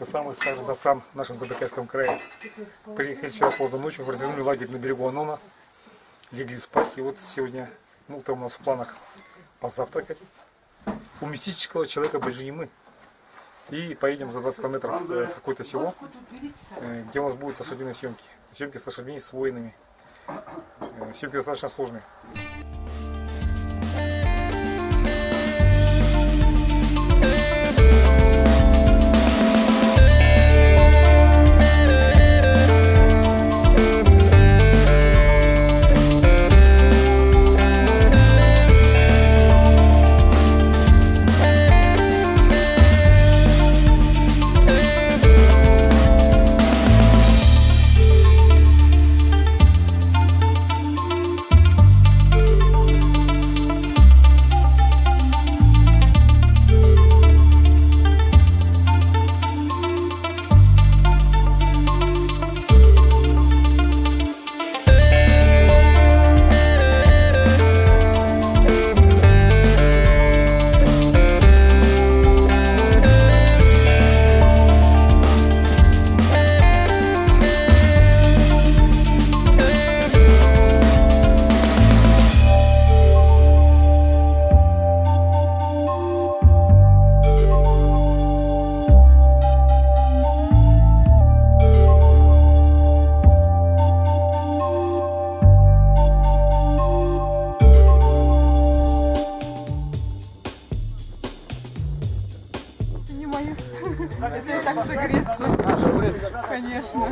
находится самый старый дацан в нашем Забайкальском крае. Приехали вчера поздно ночью, протянули лагерь на берегу Анона, легли спать, и вот сегодня утром у нас в планах позавтракать. Уместить человека больше не мы. И поедем за 20 километров в какое-то село, где у нас будут лошадиные съемки. Съемки с лошадьми, с воинами. Съемки достаточно сложные. Это так согреться, конечно.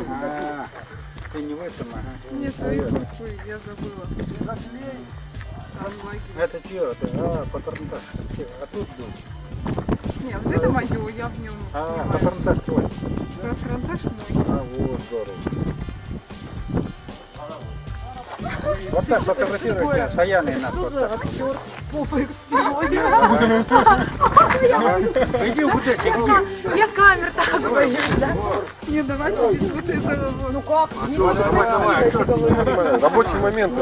Ты не вышла? Не, свою букву я забыла. Это чье? А, патронтаж. А тут дочь? Не, вот это мое, я в нем снимаюсь. А, патронтаж твой? Патронтаж мой. А, вот, здорово. Вот так фотографируйте, шаяные нас. Что за актер? Попой спиной. Я камер так боюсь, да? Не, давайте без вот этого. Ну как? Не нужно красиво. Рабочий момент.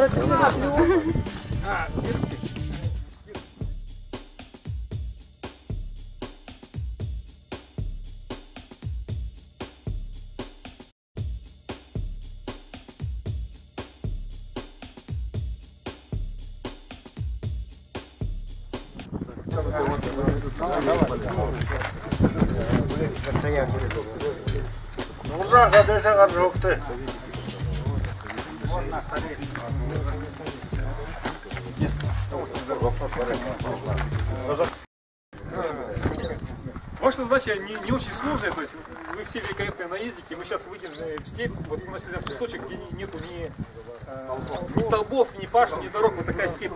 Ваша задача не очень сложная, то есть вы все великолепные наездники, мы сейчас выйдем в степь, вот у нас есть кусочек, где нету ни столбов, ни пашни, ни дорог, вот такая степь.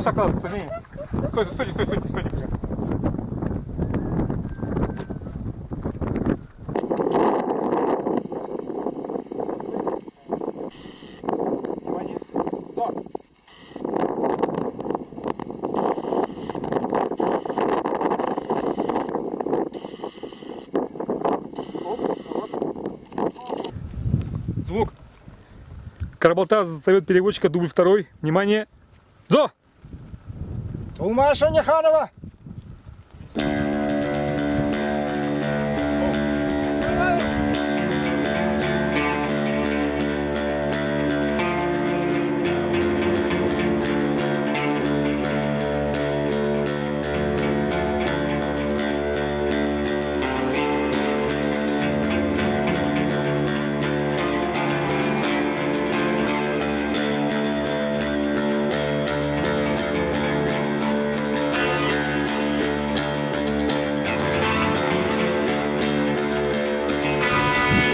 можешь оказаться, извини. Стойте. Карабалта зовет переводчика, дубль 2. Внимание. Зо! Ума Шаниханова!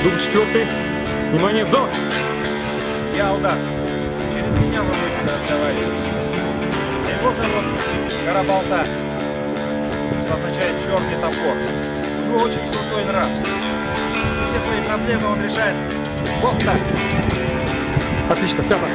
Дубль 4. Внимание, дзо! Я удар. Через меня вы будете разговаривать. Его зовут Карабалта, что означает черный топор. У него очень крутой нрав. Все свои проблемы он решает вот так. Отлично, сяпа.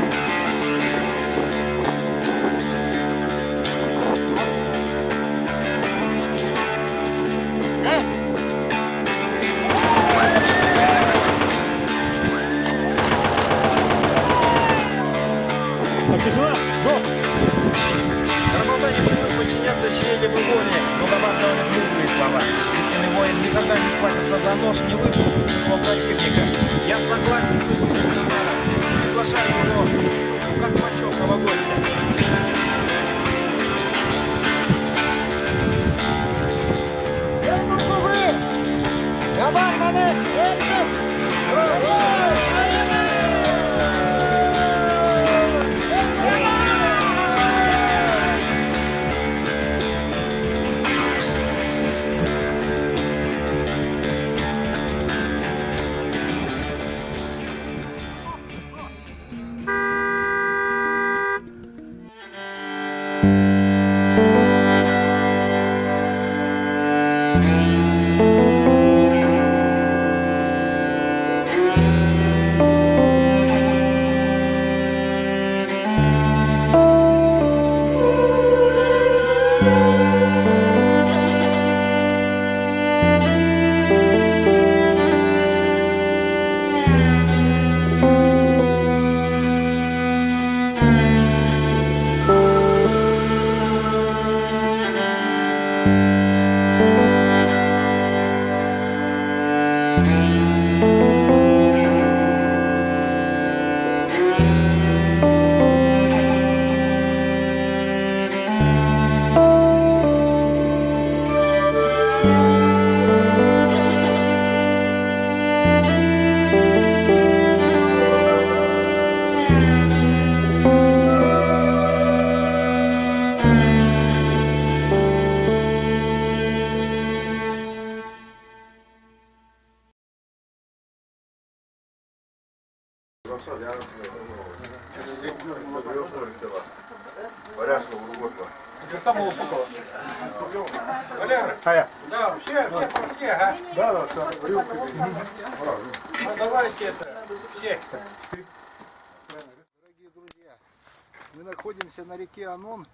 На реке Анон,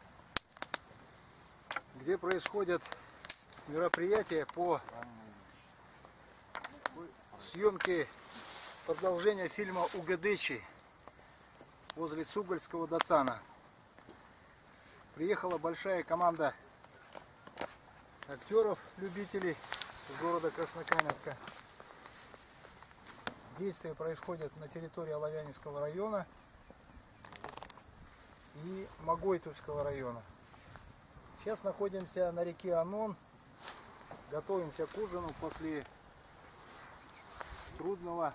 где происходят мероприятия по съемке продолжения фильма «Угадычи» возле Сугольского дацана. Приехала большая команда актеров, любителей из города Краснокаменска. Действия происходят на территории Лавянинского района и Могойтувского района. Сейчас находимся на реке Анон, готовимся к ужину после трудного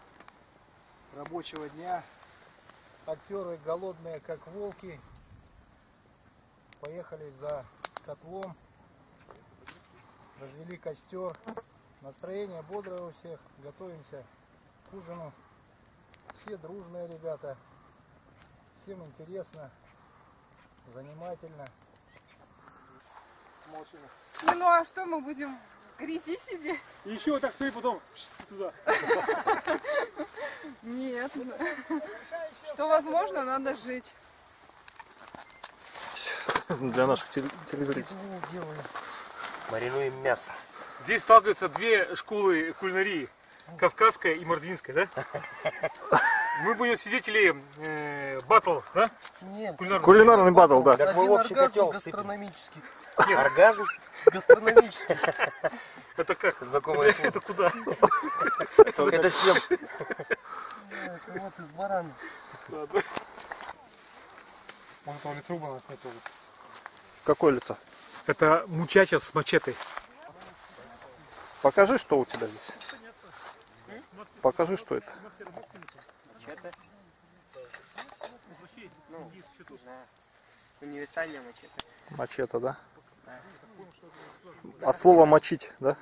рабочего дня. Актеры голодные, как волки, поехали за котлом, развели костер. Настроение бодрое у всех, готовимся к ужину. Все дружные ребята, всем интересно. занимательно. Не, ну а что мы будем в грязи сидеть? Еще вот так свои потом туда. Нет. Что возможно, надо жить. Для наших телезрителей. Маринуем мясо. Здесь сталкиваются две школы кулинарии. Кавказская и мардинская, да? Мы будем свидетели батл, да? Нет. Кулинарный батл, да. Как мы общий котел гастрономический. Нет. Оргазм гастрономический. Это как? Знакомое слово. Это куда? Это всем. Это вот из барана. Вон там лицо было, кстати. Какое лицо? Это мучача с мачете. Покажи, что у тебя здесь. Покажи, что это. Универсальная мачете. Мачете, да? От слова мочить, да?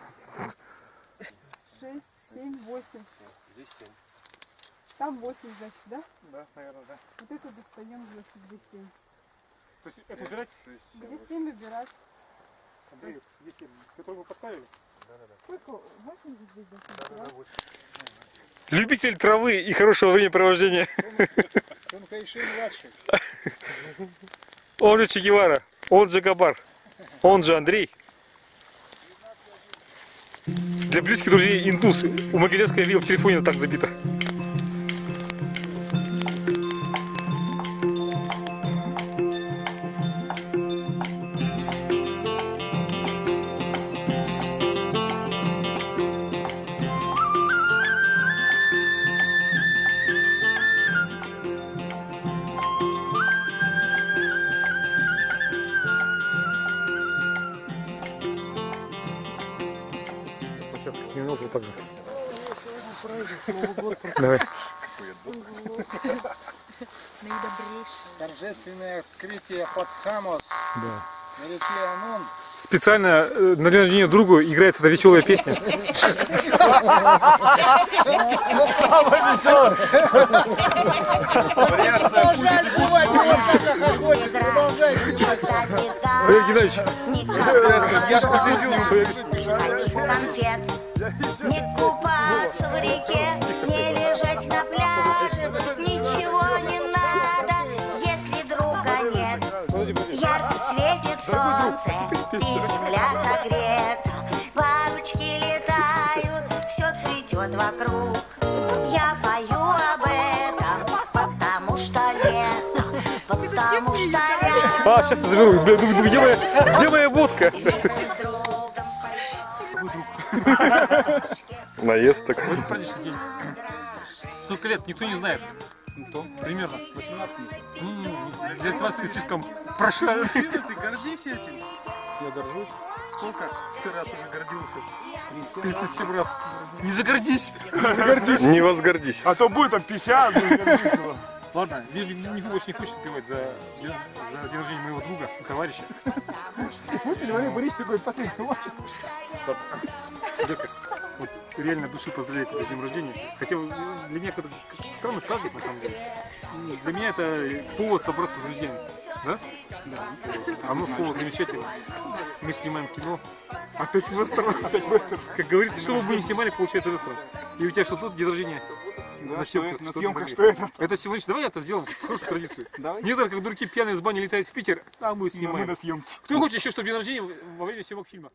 6, 7, 8. Здесь 7. Там 8, значит, да? Да, наверное, да. Вот эту достаем, значит, где 7. То есть это убирать? Где 7 убирать. Андрей, где 7? Который вы поставили? Да, да, да. Сколько? 8 здесь, да? Да, да, 8. Любитель травы и хорошего времяпровождения. Он конечно, младший. Он же Че Гевара, он же Габар, он же Андрей. Для близких друзей индус. У Могилевской я видел в телефоне так забито. Давай. Торжественное открытие под Хамос. Да. На реке Анон. Специально на день рождения другу играется эта веселая песня. Самая веселая. Продолжай сбивать, вот так продолжай сбивать. Валерий Геннадьевич, я же последил. Хочу конфет. Не купаться в реке, не лежать на пляже, ничего не надо, если друга нет. Ярко светит солнце, и земля согрета, бабочки летают, все цветет вокруг. Я пою об этом, потому что лето, потому что рядом. А, сейчас я заберу, где моя водка? Наезд такой. Будет праздничный день. Сколько лет, никто не знает. Кто? Примерно. 18. Здесь вас ты слишком прошарен. Ты гордись этим? Я горжусь. Сколько ты раз уже гордился? 37 раз. Не загордись. Не возгордись. А то будет там 50. Ладно, никто больше не хочет пивать за день рождения моего друга, товарища. Смотри, Валерий Борисович такой последний товарищ. Вот, реально души поздравляю тебя с днем рождения. Хотя для меня это странный праздник на самом деле. Для меня это повод собраться с друзьями. Да? Да. А мы повод замечательный. Мы снимаем кино. Опять вестерн. Опять вестерн. Как говорится, что бы не снимали, получается вестерн. И у тебя что тут день рождения? Да, на съемках, на съемках что это всего лишь. Давай я это сделаем хорошую традицию. Некоторые, как дураки, пьяные с бани летают в Питер, а мы снимаем. Мы на съемке. Кто хочет еще, чтобы день рождения во время съемок фильма?